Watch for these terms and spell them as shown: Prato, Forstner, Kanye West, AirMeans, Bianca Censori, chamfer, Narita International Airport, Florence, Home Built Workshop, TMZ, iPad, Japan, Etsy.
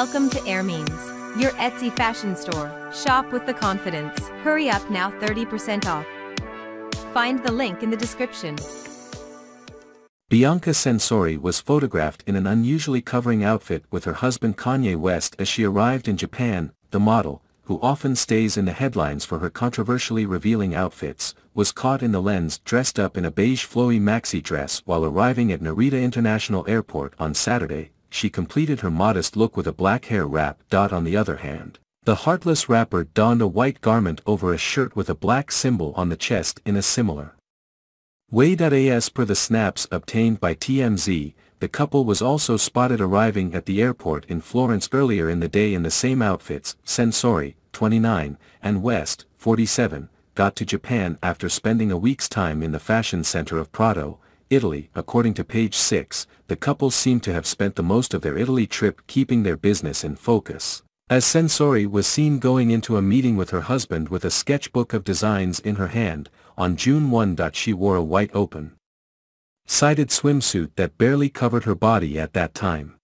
Welcome to AirMeans, your Etsy fashion store. Shop with the confidence. Hurry up now, 30% off. Find the link in the description. Bianca Censori was photographed in an unusually covering outfit with her husband Kanye West as she arrived in Japan. The model, who often stays in the headlines for her controversially revealing outfits, was caught in the lens dressed up in a beige flowy maxi dress while arriving at Narita International Airport on Saturday. She completed her modest look with a black hair wrap. On the other hand, the heartless rapper donned a white garment over a shirt with a black symbol on the chest in a similar way. As per the snaps obtained by TMZ, the couple was also spotted arriving at the airport in Florence earlier in the day in the same outfits. Censori, 29, and West, 47, got to Japan after spending a week's time in the fashion center of Prato, Italy. According to Page 6, the couple seemed to have spent the most of their Italy trip keeping their business in focus, as Censori was seen going into a meeting with her husband with a sketchbook of designs in her hand. On June 1, she wore a white open-sided swimsuit that barely covered her body at that time.